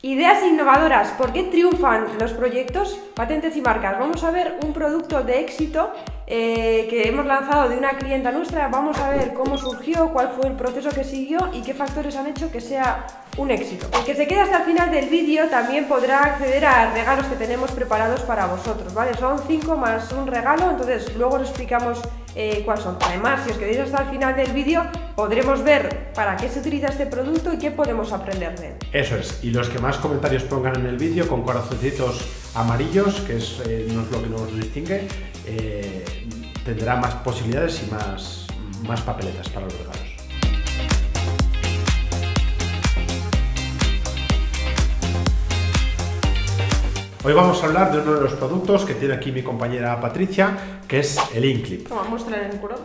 Ideas innovadoras, ¿por qué triunfan los proyectos, patentes y marcas? Vamos a ver un producto de éxito que hemos lanzado de una clienta nuestra. Vamos a ver cómo surgió, cuál fue el proceso que siguió y qué factores han hecho que sea un éxito. El que se quede hasta el final del vídeo también podrá acceder a regalos que tenemos preparados para vosotros, ¿vale? Son 5 más un regalo, entonces luego os explicamos cuáles son. Además, si os quedáis hasta el final del vídeo, podremos ver para qué se utiliza este producto y qué podemos aprender de él. Eso es, y los que más comentarios pongan en el vídeo con corazoncitos amarillos, que es lo que nos distingue, tendrá más posibilidades y más papeletas para los regalos. Hoy vamos a hablar de uno de los productos que tiene aquí mi compañera Patricia, que es el Inclip. ¿Cómo muestra el color?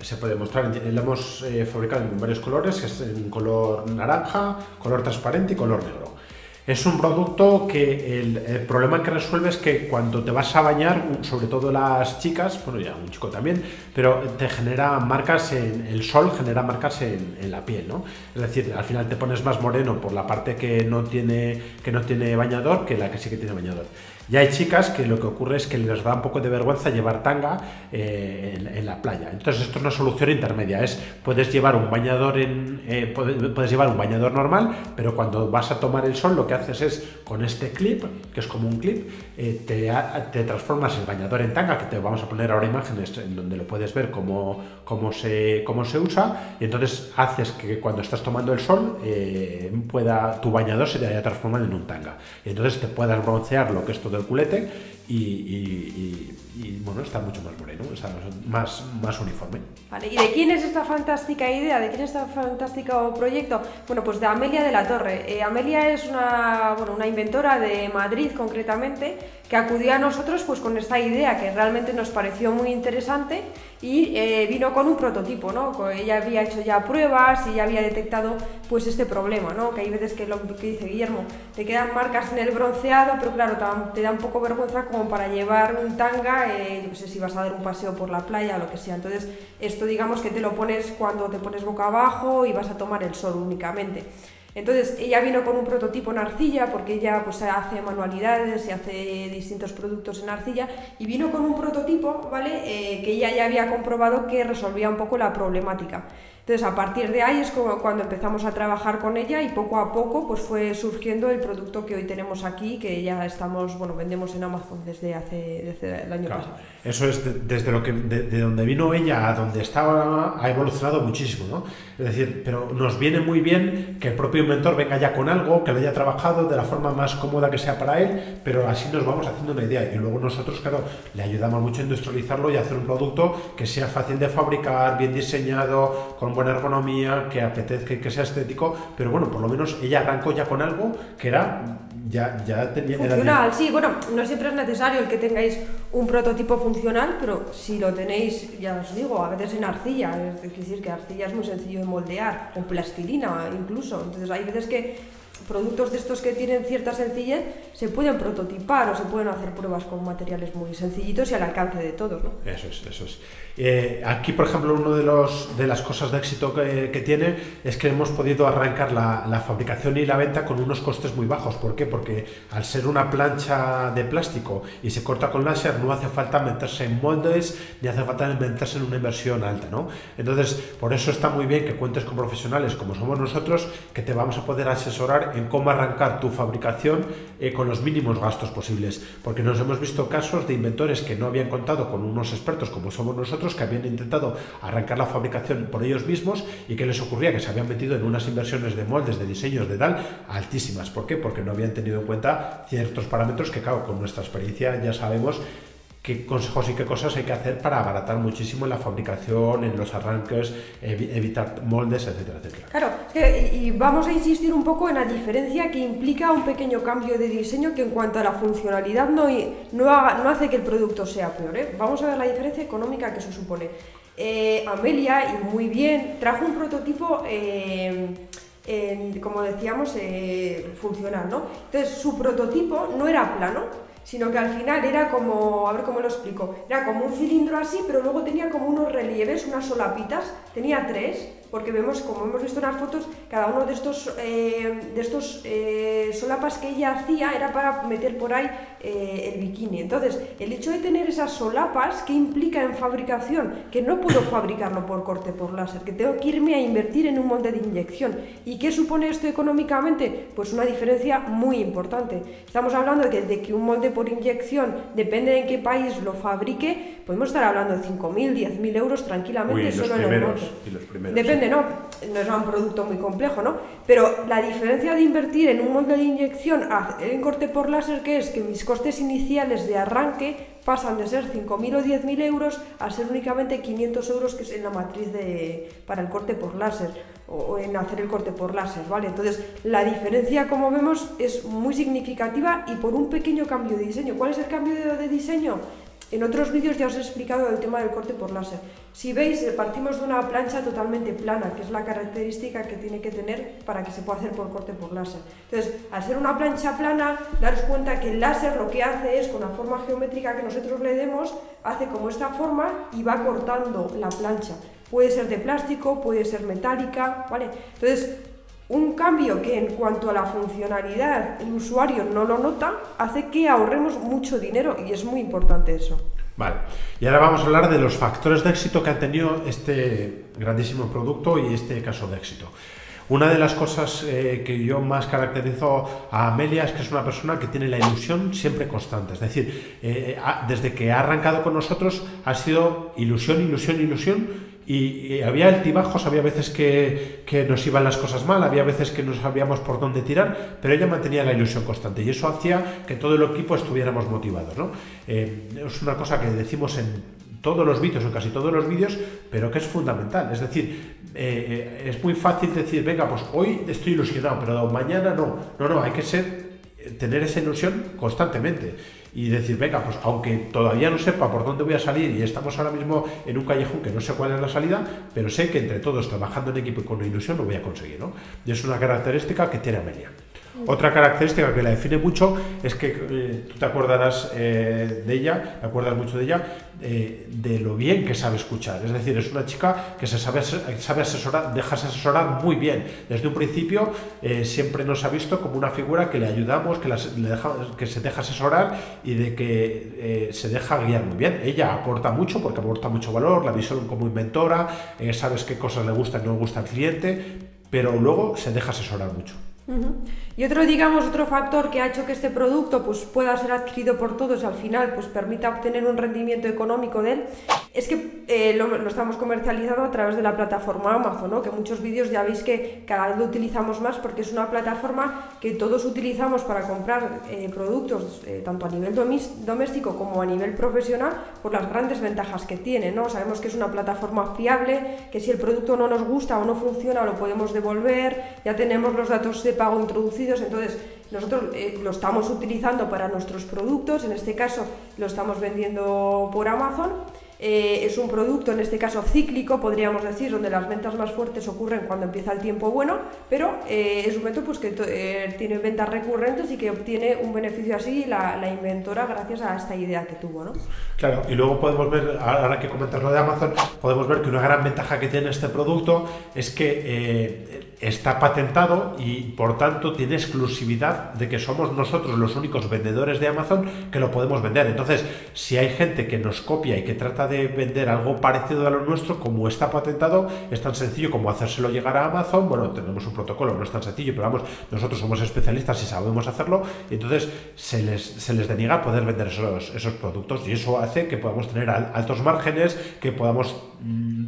Se puede mostrar, lo hemos fabricado en varios colores, es en color naranja, color transparente y color negro. Es un producto que el problema que resuelve es que cuando te vas a bañar, sobre todo las chicas, bueno ya un chico también, pero te genera marcas, el sol genera marcas en la piel, ¿no? Es decir, al final te pones más moreno por la parte que no tiene bañador que la que sí que tiene bañador. Y hay chicas que lo que ocurre es que les da un poco de vergüenza llevar tanga en la playa. Entonces esto es una solución intermedia. Puedes llevar un bañador puedes llevar un bañador normal, pero cuando vas a tomar el sol lo que haces es con este clip, que es como un clip, te transformas el bañador en tanga, que te vamos a poner ahora imágenes en donde lo puedes ver cómo se usa. Y entonces haces que cuando estás tomando el sol tu bañador se te haya transformado en un tanga. Y entonces te puedas broncear lo que es todo el culete y bueno, está mucho más moreno, está más uniforme. Vale, ¿y de quién es esta fantástica idea? ¿De quién es este fantástico proyecto? Bueno, pues de Amelia de la Torre. Amelia es una inventora de Madrid, concretamente, que acudió a nosotros pues con esta idea que realmente nos pareció muy interesante y vino con un prototipo, ¿no? Ella había hecho ya pruebas y ya había detectado pues este problema, ¿no? Que hay veces que lo que dice Guillermo, te quedan marcas en el bronceado, pero claro, te da un poco vergüenza como para llevar un tanga, yo no sé si vas a dar un paseo por la playa o lo que sea. Entonces esto digamos que te lo pones cuando te pones boca abajo y vas a tomar el sol únicamente. Entonces ella vino con un prototipo en arcilla, porque ella pues hace manualidades y hace distintos productos en arcilla, y vino con un prototipo, ¿vale? Que ella ya había comprobado que resolvía un poco la problemática. Entonces a partir de ahí es como cuando empezamos a trabajar con ella y poco a poco pues fue surgiendo el producto que hoy tenemos aquí, que ya estamos, bueno, vendemos en Amazon desde el año pasado. Eso es desde de donde vino ella a donde estaba, ha evolucionado muchísimo, ¿no? Es decir, pero nos viene muy bien que el propio inventor venga ya con algo, que lo haya trabajado de la forma más cómoda que sea para él, pero así nos vamos haciendo una idea. Y luego nosotros, claro, le ayudamos mucho a industrializarlo y a hacer un producto que sea fácil de fabricar, bien diseñado, con buena ergonomía, que apetezca, que sea estético, pero bueno, por lo menos ella arrancó ya con algo que era ya tenía funcional. Sí, bueno, no siempre es necesario el que tengáis un prototipo funcional, pero si lo tenéis, ya os digo, a veces en arcilla, es decir, que arcilla es muy sencillo de moldear, con plastilina incluso. Entonces hay veces que productos de estos que tienen cierta sencillez se pueden prototipar o se pueden hacer pruebas con materiales muy sencillitos y al alcance de todos, ¿no? Eso es, eso es. Aquí, por ejemplo, una de las cosas de éxito que tiene es que hemos podido arrancar la fabricación y la venta con unos costes muy bajos. ¿Por qué? Porque al ser una plancha de plástico y se corta con láser, no hace falta meterse en moldes ni hace falta meterse en una inversión alta, ¿no? Entonces, por eso está muy bien que cuentes con profesionales como somos nosotros, que te vamos a poder asesorar en cómo arrancar tu fabricación con los mínimos gastos posibles, porque nos hemos visto casos de inventores que no habían contado con unos expertos como somos nosotros, que habían intentado arrancar la fabricación por ellos mismos y que les ocurría que se habían metido en unas inversiones de moldes, de diseños, de tal, altísimas. ¿Por qué? Porque no habían tenido en cuenta ciertos parámetros que, claro, con nuestra experiencia ya sabemos qué consejos y qué cosas hay que hacer para abaratar muchísimo en la fabricación, en los arranques, evitar moldes, etcétera, etcétera. Claro, y vamos a insistir un poco en la diferencia que implica un pequeño cambio de diseño, que en cuanto a la funcionalidad no hace que el producto sea peor, ¿eh? Vamos a ver la diferencia económica que eso supone. Amelia, y muy bien, trajo un prototipo como decíamos, funcional, ¿no? Entonces su prototipo no era plano, sino que al final era como, a ver cómo lo explico, era como un cilindro así, pero luego tenía como unos relieves, unas solapitas, tenía 3, porque vemos, como hemos visto en las fotos, cada uno de estos, solapas que ella hacía era para meter por ahí el bikini. Entonces, el hecho de tener esas solapas, ¿qué implica en fabricación? Que no puedo fabricarlo por corte, por láser, que tengo que irme a invertir en un monte de inyección. ¿Y qué supone esto económicamente? Pues una diferencia muy importante. Estamos hablando de que un molde por inyección, depende de en qué país lo fabrique, podemos estar hablando de 5.000, 10.000 euros tranquilamente. Uy, solo en el molde. Y los primeros, depende, sí. No es un producto muy complejo, ¿no? Pero la diferencia de invertir en un molde de inyección a en corte por láser, que es que mis costes iniciales de arranque pasan de ser 5.000 o 10.000 euros a ser únicamente 500 euros, que es en la matriz para el corte por láser, o en hacer el corte por láser, ¿vale? Entonces, la diferencia, como vemos, es muy significativa y por un pequeño cambio de diseño. ¿Cuál es el cambio de diseño? En otros vídeos ya os he explicado el tema del corte por láser. Si veis, partimos de una plancha totalmente plana, que es la característica que tiene que tener para que se pueda hacer por corte por láser. Entonces, al ser una plancha plana, daros cuenta que el láser lo que hace es, con la forma geométrica que nosotros le demos, hace como esta forma y va cortando la plancha. Puede ser de plástico, puede ser metálica, ¿vale? Entonces, un cambio que en cuanto a la funcionalidad el usuario no lo nota, hace que ahorremos mucho dinero y es muy importante eso. Vale, y ahora vamos a hablar de los factores de éxito que ha tenido este grandísimo producto y este caso de éxito. Una de las cosas que yo más caracterizo a Amelia es que es una persona que tiene la ilusión siempre constante. Es decir, desde que ha arrancado con nosotros ha sido ilusión, ilusión, ilusión. Y había altibajos, había veces que nos iban las cosas mal, había veces que no sabíamos por dónde tirar, pero ella mantenía la ilusión constante y eso hacía que todo el equipo estuviéramos motivados, ¿no? Es una cosa que decimos en todos los vídeos, o casi todos los vídeos, pero que es fundamental. Es decir, es muy fácil decir, venga, pues hoy estoy ilusionado, pero mañana no. No, hay que tener esa ilusión constantemente y decir, venga, pues aunque todavía no sepa por dónde voy a salir y estamos ahora mismo en un callejón que no sé cuál es la salida, pero sé que entre todos, trabajando en equipo y con ilusión, lo voy a conseguir, ¿no? Y es una característica que tiene Amelia. Otra característica que la define mucho es que tú te acordarás de ella, te acuerdas mucho de ella, de lo bien que sabe escuchar. Es decir, es una chica que se sabe asesorar, dejarse asesorar muy bien. Desde un principio siempre nos ha visto como una figura que le ayudamos, que se deja asesorar y de que se deja guiar muy bien. Ella aporta mucho porque aporta mucho valor, la visión como inventora, sabes qué cosas le gustan y no le gusta al cliente, pero luego se deja asesorar mucho. Y otro factor que ha hecho que este producto pues, pueda ser adquirido por todos y al final pues, permita obtener un rendimiento económico de él, es que lo estamos comercializando a través de la plataforma Amazon, ¿no? Que muchos vídeos ya veis que cada vez lo utilizamos más porque es una plataforma que todos utilizamos para comprar productos tanto a nivel doméstico como a nivel profesional, por las grandes ventajas que tiene, ¿no? Sabemos que es una plataforma fiable, que si el producto no nos gusta o no funciona lo podemos devolver, ya tenemos los datos de pago introducidos, entonces nosotros lo estamos utilizando para nuestros productos, en este caso lo estamos vendiendo por Amazon. Es un producto, en este caso cíclico, podríamos decir, donde las ventas más fuertes ocurren cuando empieza el tiempo bueno, pero es un momento pues, que tiene ventas recurrentes y que obtiene un beneficio así la inventora gracias a esta idea que tuvo, ¿no? Claro, y luego podemos ver, ahora que comentas lo de Amazon, podemos ver que una gran ventaja que tiene este producto es que está patentado y por tanto tiene exclusividad de que somos nosotros los únicos vendedores de Amazon que lo podemos vender. Entonces, si hay gente que nos copia y que trata de vender algo parecido a lo nuestro, como está patentado, es tan sencillo como hacérselo llegar a Amazon. Bueno, tenemos un protocolo, no es tan sencillo, pero vamos, nosotros somos especialistas y sabemos hacerlo, y entonces se les deniega poder vender esos productos, y eso hace que podamos tener altos márgenes, que podamos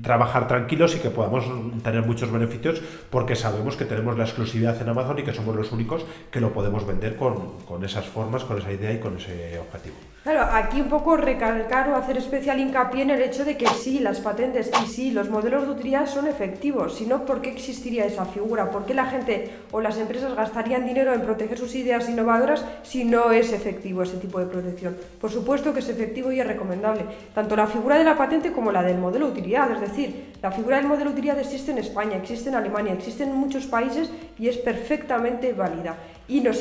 trabajar tranquilos y que podamos tener muchos beneficios porque sabemos que tenemos la exclusividad en Amazon y que somos los únicos que lo podemos vender con esas formas, con esa idea y con ese objetivo. Claro, aquí un poco recalcar o hacer especial hincapié en el hecho de que sí, las patentes y sí, los modelos de utilidad son efectivos, sino ¿por qué existiría esa figura? ¿Por qué la gente o las empresas gastarían dinero en proteger sus ideas innovadoras si no es efectivo ese tipo de protección? Por supuesto que es efectivo y es recomendable, tanto la figura de la patente como la del modelo de utilidad. Es decir, la figura del modelo de utilidad existe en España, existe en Alemania, existe en muchos países y es perfectamente válida. Y nos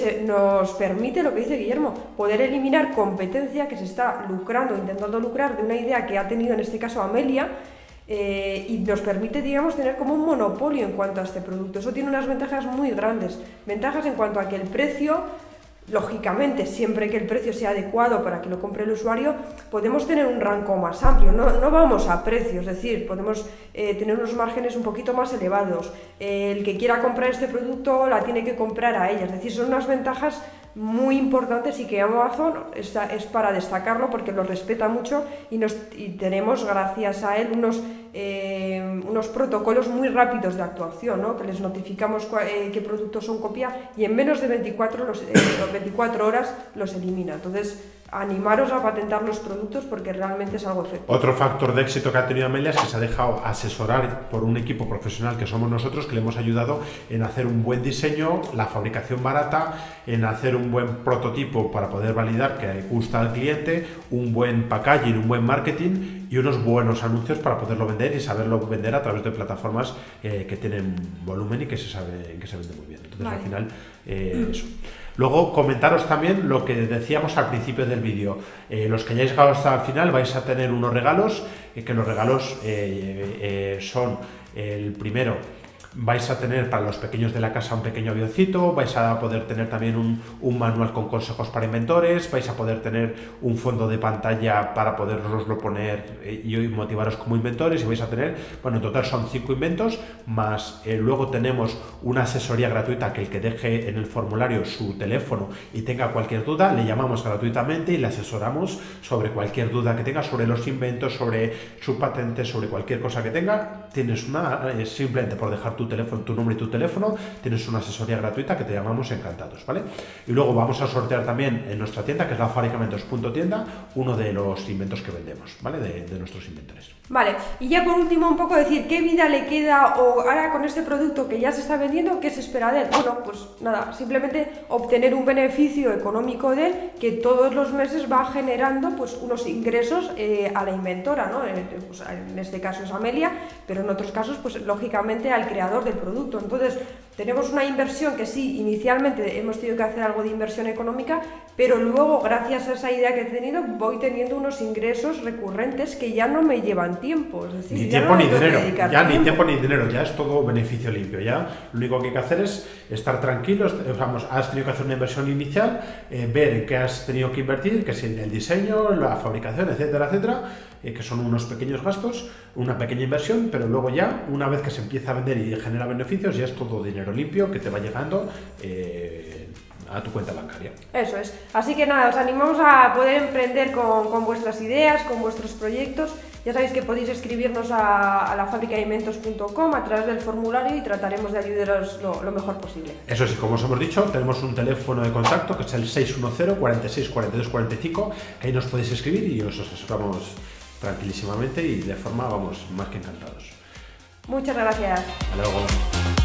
permite, lo que dice Guillermo, poder eliminar competencia que se está lucrando, intentando lucrar de una idea que ha tenido en este caso Amelia, y nos permite, digamos, tener como un monopolio en cuanto a este producto. Eso tiene unas ventajas muy grandes, ventajas en cuanto a que el precio, lógicamente, siempre que el precio sea adecuado para que lo compre el usuario, podemos tener un rango más amplio, no vamos a precio, es decir, podemos tener unos márgenes un poquito más elevados. El que quiera comprar este producto la tiene que comprar a ella, es decir, son unas ventajas muy importantes y que Amazon es para destacarlo porque lo respeta mucho y tenemos, gracias a él, unos protocolos muy rápidos de actuación, ¿no? Que les notificamos qué productos son copia y en menos de 24 horas los elimina. Entonces, animaros a patentar los productos porque realmente es algo efectivo. Otro factor de éxito que ha tenido Amelia es que se ha dejado asesorar por un equipo profesional que somos nosotros, que le hemos ayudado en hacer un buen diseño, la fabricación barata, en hacer un buen prototipo para poder validar que gusta al cliente, un buen packaging, un buen marketing y unos buenos anuncios para poderlo vender y saberlo vender a través de plataformas que tienen volumen y que se sabe que se vende muy bien. Entonces, vale, al final, eso. Luego, comentaros también lo que decíamos al principio del vídeo. Los que hayáis llegado hasta el final vais a tener unos regalos, que los regalos son el primero. Vais a tener para los pequeños de la casa un pequeño avioncito, vais a poder tener también un manual con consejos para inventores, vais a poder tener un fondo de pantalla para poderoslo poner y motivaros como inventores, y vais a tener, bueno, en total son 5 inventos, más luego tenemos una asesoría gratuita que el que deje en el formulario su teléfono y tenga cualquier duda, le llamamos gratuitamente y le asesoramos sobre cualquier duda que tenga sobre los inventos, sobre su patente, sobre cualquier cosa que tenga. Tienes una, simplemente por dejar tu teléfono, tu nombre y tu teléfono, tienes una asesoría gratuita que te llamamos encantados, ¿vale? Y luego vamos a sortear también en nuestra tienda, que es lafabricainventos.tienda, uno de los inventos que vendemos, ¿vale? De nuestros inventores. Vale, y ya por último un poco decir qué vida le queda o ahora con este producto que ya se está vendiendo, ¿qué se espera de él? Bueno, pues nada, simplemente obtener un beneficio económico de él que todos los meses va generando pues unos ingresos a la inventora, ¿no? Pues, en este caso es Amelia, pero en otros casos pues lógicamente al creador del producto. Entonces tenemos una inversión que sí, inicialmente hemos tenido que hacer algo de inversión económica, pero luego gracias a esa idea que he tenido voy teniendo unos ingresos recurrentes que ya no me llevan tiempo, es decir, ni tiempo ni dinero, ya ni tiempo ni dinero, ya es todo beneficio limpio, ya lo único que hay que hacer es estar tranquilos, vamos, has tenido que hacer una inversión inicial, ver en qué has tenido que invertir, que es en el diseño, la fabricación, etcétera, etcétera, que son unos pequeños gastos, una pequeña inversión, pero luego ya, una vez que se empieza a vender y genera beneficios, ya es todo dinero limpio que te va llegando a tu cuenta bancaria. Eso es. Así que nada, os animamos a poder emprender con vuestras ideas, con vuestros proyectos. Ya sabéis que podéis escribirnos a lafabricainventos.com a través del formulario y trataremos de ayudaros lo mejor posible. Eso sí, como os hemos dicho, tenemos un teléfono de contacto que es el 610 46 42 45, que ahí nos podéis escribir y os asesoramos tranquilísimamente y de forma, vamos, más que encantados. Muchas gracias. Hasta luego.